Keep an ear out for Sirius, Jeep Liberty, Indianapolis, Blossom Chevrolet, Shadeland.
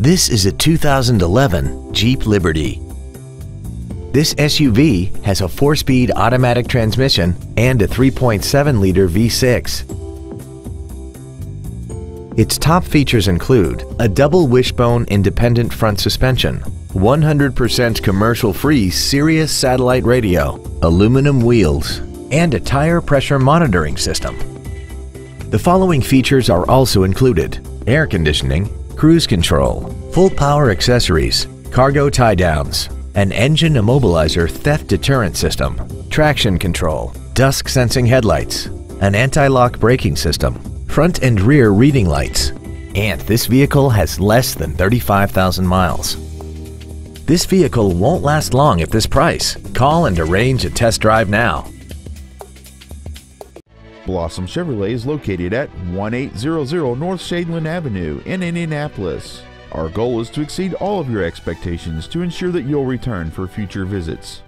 This is a 2011 Jeep Liberty. This SUV has a 4-speed automatic transmission and a 3.7-liter V6. Its top features include a double wishbone independent front suspension, 100% commercial-free Sirius satellite radio, aluminum wheels, and a tire pressure monitoring system. The following features are also included: air conditioning, cruise control, full power accessories, cargo tie-downs, an engine immobilizer theft deterrent system, traction control, dusk sensing headlights, an anti-lock braking system, front and rear reading lights, and this vehicle has less than 35,000 miles. This vehicle won't last long at this price. Call and arrange a test drive now. Blossom Chevrolet is located at 1800 North Shadeland Avenue in Indianapolis. Our goal is to exceed all of your expectations to ensure that you'll return for future visits.